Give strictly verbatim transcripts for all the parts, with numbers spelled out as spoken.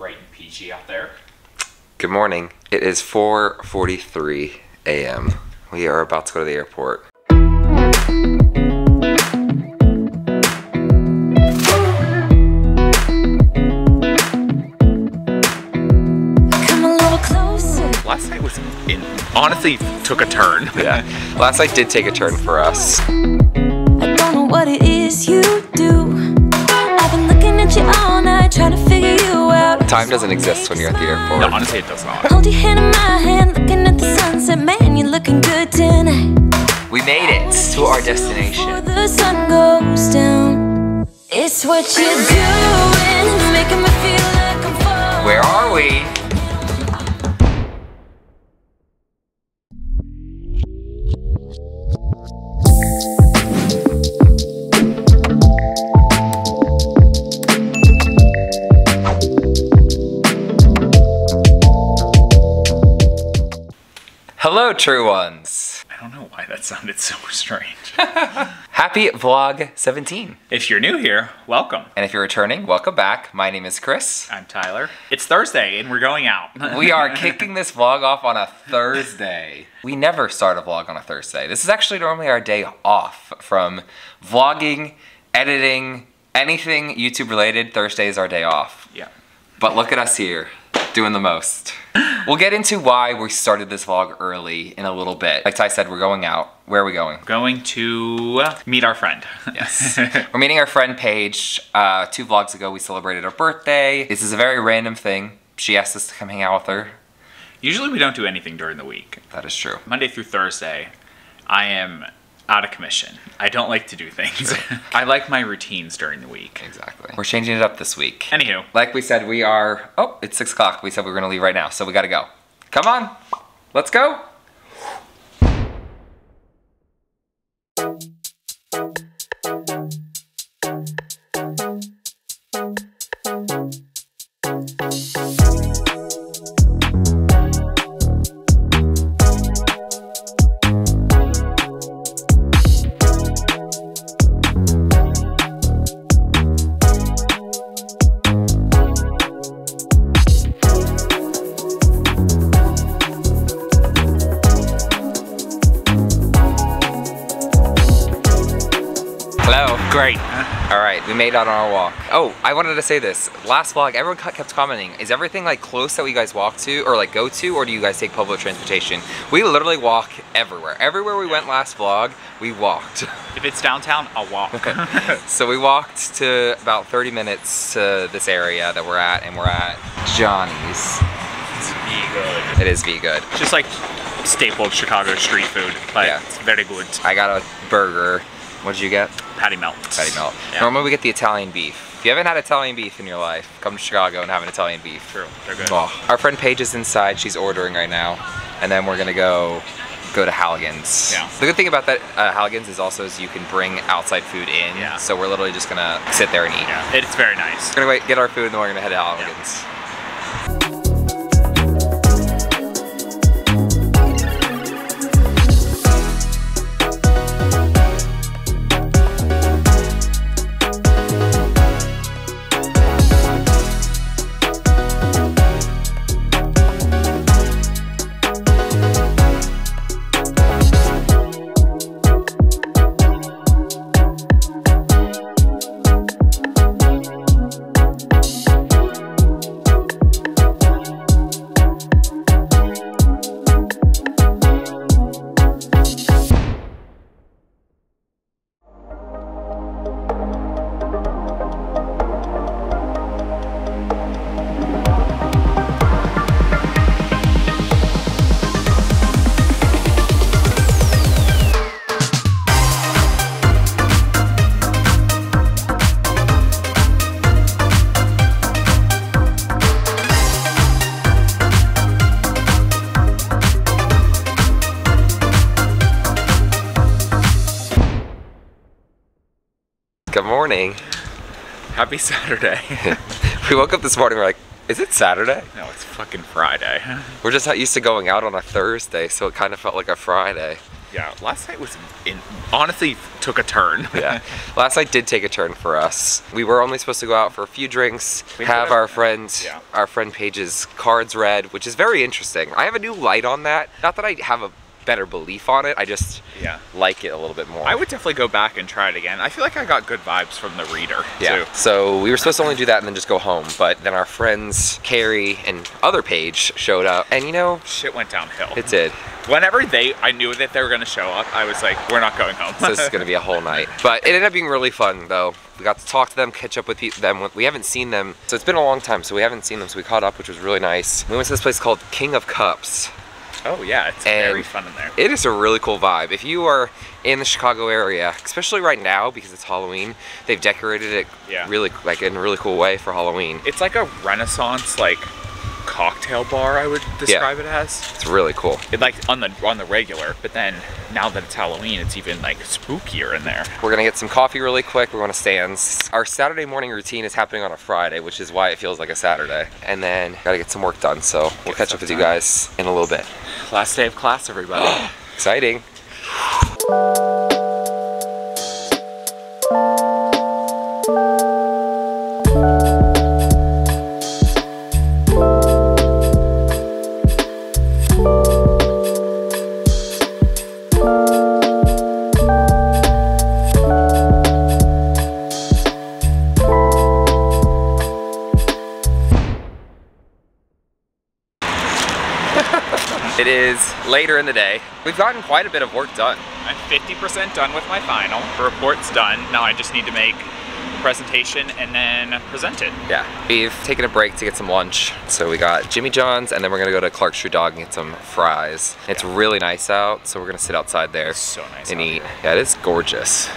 bright and peachy out there. Good morning. It is four forty-three a m We are about to go to the airport. Last night was, in, honestly, took a turn. Yeah, last night did take a turn for us. I don't know what it is you do. I've been looking at you all night, trying to figure you out. Time doesn't exist when you're at the airport. No, honestly, it does not. Hold your hand in my hand, looking at the sunset, man, you're looking good tonight. We made it to our destination. Before the sun goes down, it's what you're doing, making me feel like I'm falling. Where are we? Hello, true ones. I don't know why that sounded so strange. Happy vlog seventeen. If you're new here, welcome. And if you're returning, welcome back. My name is Chris. I'm Tyler. It's Thursday and we're going out. We are kicking this vlog off on a Thursday. We never start a vlog on a Thursday. This is actually normally our day off from vlogging, editing, anything YouTube related. Thursday is our day off. Yeah. But look at us here. Doing the most. We'll get into why we started this vlog early in a little bit. Like Ty said, we're going out. Where are we going? Going to meet our friend. Yes. We're meeting our friend Paige. Uh, two vlogs ago, we celebrated her birthday. This is a very random thing. She asked us to come hang out with her. Usually we don't do anything during the week. That is true. Monday through Thursday, I am out of commission. I don't like to do things. I like my routines during the week. Exactly. We're changing it up this week. Anywho. Like we said, we are, oh, it's six o'clock. We said we were gonna leave right now, so we gotta go. Come on, let's go. Great. All right, we made out on our walk. Oh, I wanted to say this. Last vlog, everyone kept commenting, is everything like close that you guys walk to or like go to, or do you guys take public transportation? We literally walk everywhere. Everywhere we went last vlog, we walked. If it's downtown, I'll walk. So we walked to about thirty minutes to this area that we're at, and we're at Johnny's. It's V good. It is V good. Just like staple Chicago street food, but yeah. It's very good. I got a burger. What did you get? Patty melt. Patty melt. Yeah. Normally we get the Italian beef. If you haven't had Italian beef in your life, come to Chicago and have an Italian beef. True, they're good. Oh. Our friend Paige is inside, she's ordering right now. And then we're gonna go go to Halligan's. Yeah. The good thing about that uh, Halligan's is also is you can bring outside food in. Yeah. So we're literally just gonna sit there and eat. Yeah, it's very nice. We're gonna wait, get our food, and then we're gonna head to Halligan's. Yeah. Morning. Happy Saturday. We woke up this morning, we're like, is it Saturday? No, it's fucking Friday. We're just not used to going out on a Thursday, so it kind of felt like a Friday. Yeah, last night was, in, honestly, took a turn. Yeah, last night did take a turn for us. We were only supposed to go out for a few drinks, we have our friend, yeah. our friend Paige's cards read, which is very interesting. I have a new light on that. Not that I have a better belief on it, I just yeah. like it a little bit more. I would definitely go back and try it again. I feel like I got good vibes from the reader, yeah. too. So we were supposed to only do that and then just go home, but then our friends, Carrie and other Paige, showed up, and you know... Shit went downhill. It did. Whenever they, I knew that they were gonna show up, I was like, we're not going home. So this is gonna be a whole night. But it ended up being really fun, though. We got to talk to them, catch up with them. We haven't seen them, so it's been a long time, so we haven't seen them, so we caught up, which was really nice. We went to this place called King of Cups. Oh yeah, it's and very fun in there. It is a really cool vibe. If you are in the Chicago area, especially right now because it's Halloween, they've decorated it yeah. really like in a really cool way for Halloween. It's like a Renaissance like cocktail bar, I would describe yeah. it as. It's really cool. It like on the on the regular, but then now that it's Halloween, it's even like spookier in there. We're gonna get some coffee really quick. We're gonna Stan's. Our Saturday morning routine is happening on a Friday, which is why it feels like a Saturday. And then gotta get some work done, so we'll catch up with you guys in a little bit. Last day of class, everybody. Exciting. It is later in the day. We've gotten quite a bit of work done. I'm fifty percent done with my final. The report's done. Now I just need to make the presentation and then present it. Yeah. We've taken a break to get some lunch. So we got Jimmy John's and then we're gonna go to Clark Street Dog and get some fries. Yeah. It's really nice out, so we're gonna sit outside there. It's so nice and out eat. Here. Yeah, it is gorgeous.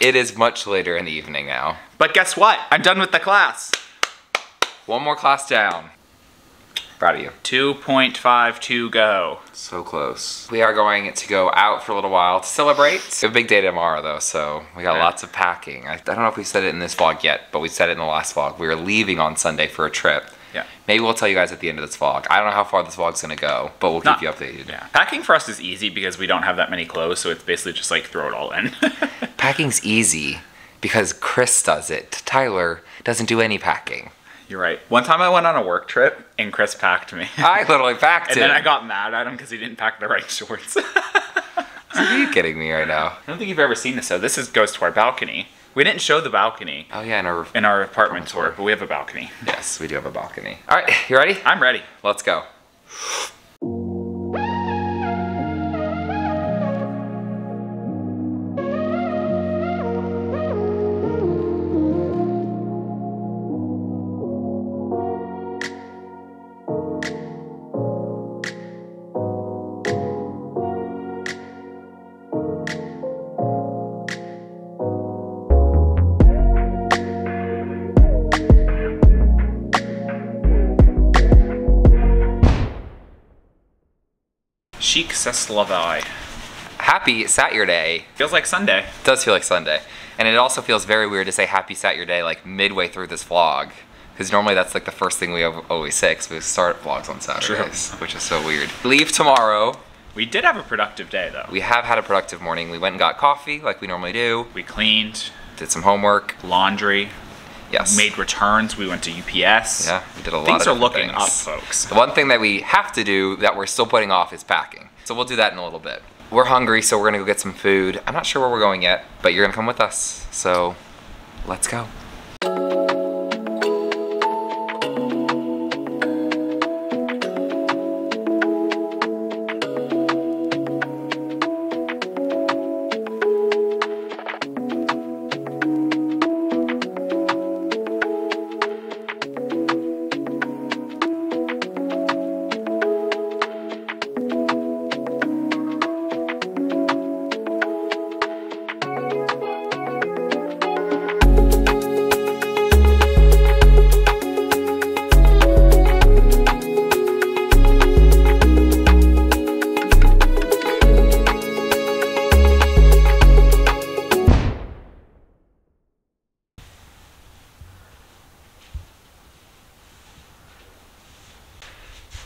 It is much later in the evening now. But guess what? I'm done with the class. One more class down. Proud of you. two point five to go. So close. We are going to go out for a little while to celebrate. It's a big day tomorrow though, so we got okay. lots of packing. I, I don't know if we said it in this vlog yet, but we said it in the last vlog. We were leaving on Sunday for a trip. Yeah. Maybe we'll tell you guys at the end of this vlog. I don't know how far this vlog's gonna go, but we'll Not, keep you updated. Yeah. Packing for us is easy because we don't have that many clothes, so it's basically just like throw it all in. Packing's easy because Chris does it. Tyler doesn't do any packing. You're right. One time I went on a work trip and Chris packed me. I literally packed and him. And then I got mad at him because he didn't pack the right shorts. Are you kidding me right now? I don't think you've ever seen this though. This is, goes to our balcony. We didn't show the balcony. Oh yeah, in our, in our apartment tour, but we have a balcony. Yes, we do have a balcony. All right, you ready? I'm ready. Let's go. Chic Seslavai. Happy Saturday. Feels like Sunday. It does feel like Sunday. And it also feels very weird to say happy Saturday like midway through this vlog. Because normally that's like the first thing we always say because we start vlogs on Saturdays, True. Which is so weird. Leave tomorrow. We did have a productive day though. We have had a productive morning. We went and got coffee like we normally do. We cleaned. Did some homework. Laundry. Yes. Made returns, we went to U P S. Yeah, we did a lot things of are looking things. Up, folks. The one thing that we have to do that we're still putting off is packing. So we'll do that in a little bit. We're hungry, so we're gonna go get some food. I'm not sure where we're going yet, but you're gonna come with us. So let's go.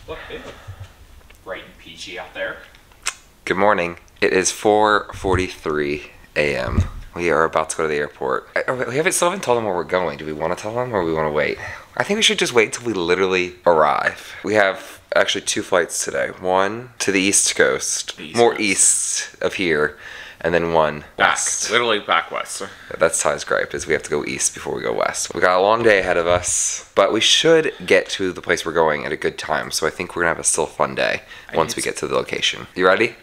What is it? Bright and peachy out there. Good morning. It is four forty-three a m We are about to go to the airport. We haven't still haven't told them where we're going. Do we want to tell them or we want to wait? I think we should just wait till we literally arrive. We have actually two flights today. One to the East Coast, the east more coast. east of here, and then one back, west. Literally back west. That's Ty's gripe, is we have to go east before we go west. We got a long day ahead of us, but we should get to the place we're going at a good time, so I think we're gonna have a still fun day I once we get to the location. You ready?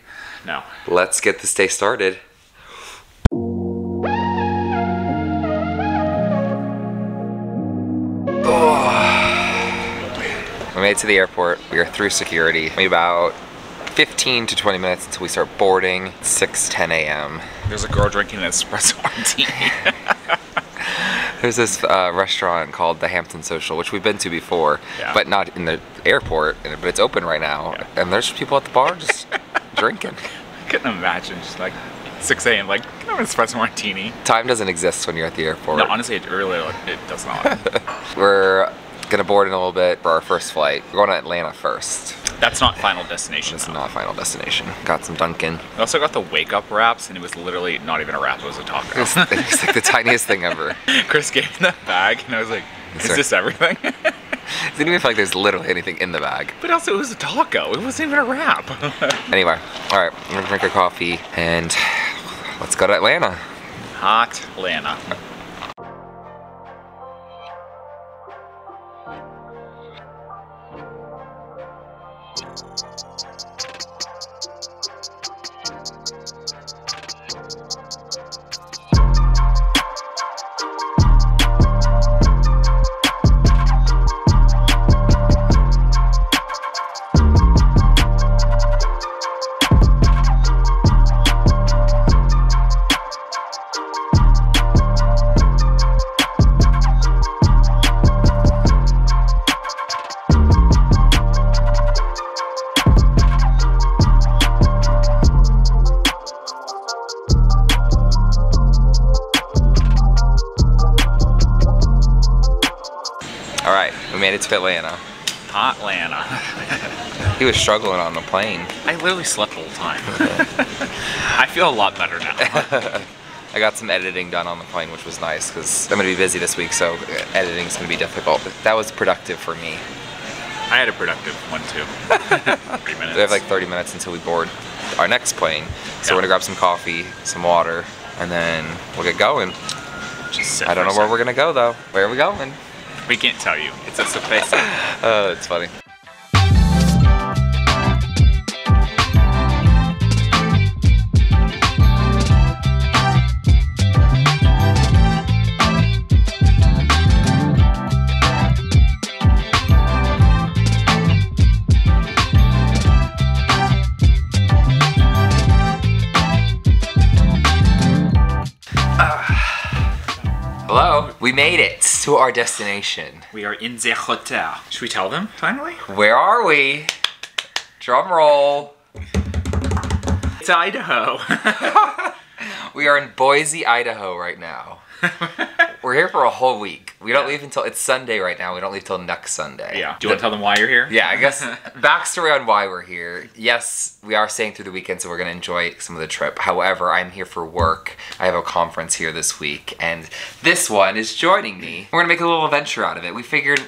No. Let's get this day started. We made it to the airport. We are through security. Maybe about fifteen to twenty minutes until we start boarding. six ten a m There's a girl drinking an espresso martini. There's this uh, restaurant called the Hampton Social, which we've been to before, yeah. but not in the airport. But it's open right now, yeah. and there's people at the bar just drinking. I couldn't imagine just like six a m like, can I have an espresso martini? Time doesn't exist when you're at the airport. No, honestly, it really it does not. We're gonna board in a little bit for our first flight. We're going to Atlanta first. That's not Final Destination. It's not Final Destination. Got some Dunkin. We also got the wake up wraps, and it was literally not even a wrap, it was a taco. It was, it was like the tiniest thing ever. Chris gave me that bag and I was like, is Sorry. this everything? It didn't even feel like there's literally anything in the bag. But also it was a taco, it wasn't even a wrap. Anyway, all right, we're gonna drink our coffee and let's go to Atlanta. Hot Atlanta. Atlanta. Hot Atlanta. He was struggling on the plane. I literally slept the whole time. I feel a lot better now. I got some editing done on the plane, which was nice because I'm going to be busy this week, so editing's going to be difficult. But that was productive for me. I had a productive one too. three minutes. We have like thirty minutes until we board our next plane. So yeah. we're going to grab some coffee, some water, and then we'll get going. Just I don't know where we're going to go though. Where are we going? We can't tell you. It's a surprise. Oh, it's funny. We made it to our destination. We are in the hotel. Should we tell them finally? Where are we? Drum roll. It's Idaho. We are in Boise, Idaho right now. We're here for a whole week. We don't yeah. leave until, it's Sunday right now. We don't leave till next Sunday. Yeah. Do you want to tell them why you're here? Yeah, I guess backstory on why we're here. Yes, we are staying through the weekend, so we're going to enjoy some of the trip. However, I'm here for work. I have a conference here this week, and this one is joining me. We're going to make a little adventure out of it. We figured,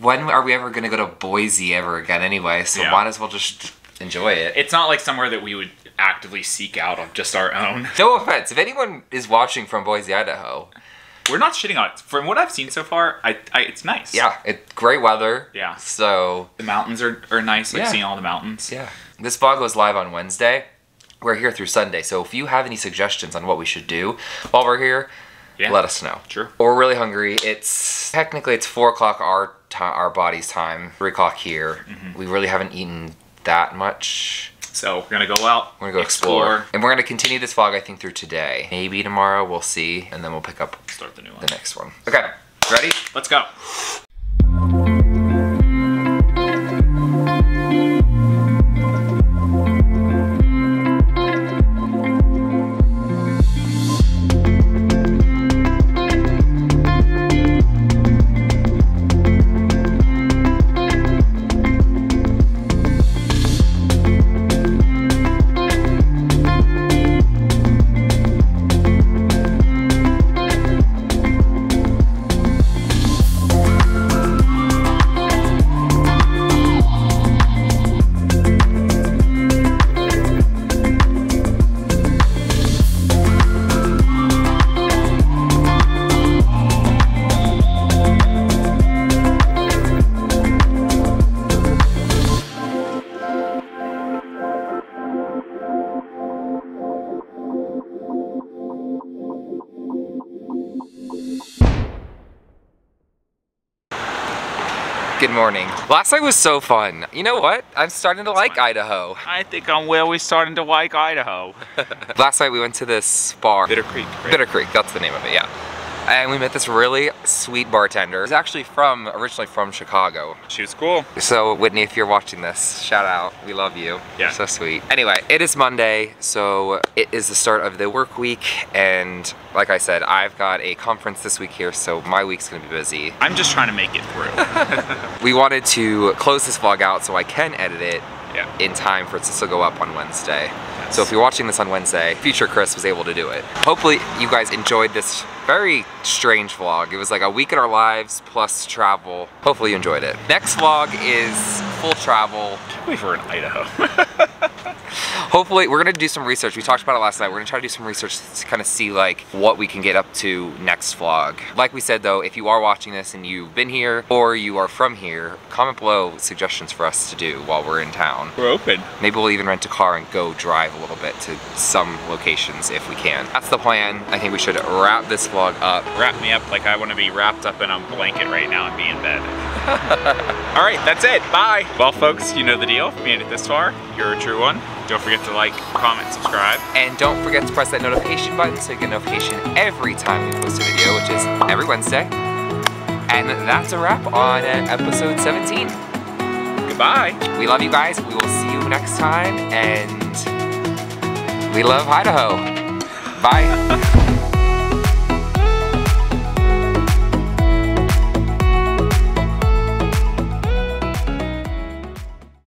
when are we ever going to go to Boise ever again anyway? So yeah. might as well just enjoy it. It's not like somewhere that we would actively seek out on just our own. No offense. If anyone is watching from Boise, Idaho, we're not shitting on it. From what I've seen so far, I, I it's nice. Yeah, it's great weather. Yeah. So the mountains are, are nice, like yeah. seeing all the mountains. Yeah. This vlog goes live on Wednesday. We're here through Sunday, so if you have any suggestions on what we should do while we're here, yeah. let us know. Sure. We're really hungry. It's technically it's four o'clock our our body's time, three o'clock here. Mm-hmm. We really haven't eaten that much. So we're gonna go out, we're gonna go explore. explore, and we're gonna continue this vlog I think through today. Maybe tomorrow, we'll see, and then we'll pick up Start the, new one. the next one. Okay, ready? Let's go. Good morning. Last night was so fun. You know what? I'm starting to like Idaho. I think I'm really starting to like Idaho. Last night we went to this bar. Bitter Creek. Right? Bitter Creek, that's the name of it, yeah. And we met this really sweet bartender. She's actually from, originally from Chicago. She was cool. So Whitney, if you're watching this, shout out, we love you. Yeah. You're so sweet. Anyway, it is Monday, so it is the start of the work week. And like I said, I've got a conference this week here, so my week's gonna be busy. I'm just trying to make it through. We wanted to close this vlog out so I can edit it yeah. in time for it to still go up on Wednesday. Yes. So if you're watching this on Wednesday, future Chris was able to do it. Hopefully you guys enjoyed this very strange vlog. It was like a week in our lives plus travel. Hopefully you enjoyed it. Next vlog is full travel. I can't believe we're in Idaho. Hopefully, we're gonna do some research. We talked about it last night. We're gonna try to do some research to kind of see like what we can get up to next vlog. Like we said though, if you are watching this and you've been here or you are from here, comment below suggestions for us to do while we're in town. We're open. Maybe we'll even rent a car and go drive a little bit to some locations if we can. That's the plan. I think we should wrap this vlog up. Wrap me up like I wanna be wrapped up in a blanket right now and be in bed. All right, that's it, bye. Well folks, you know the deal. If you made it this far, you're a true one. Don't forget to like, comment, subscribe. And don't forget to press that notification button so you get a notification every time we post a video, which is every Wednesday. And that's a wrap on episode seventeen. Goodbye. We love you guys. We will see you next time. And we love Idaho. Bye.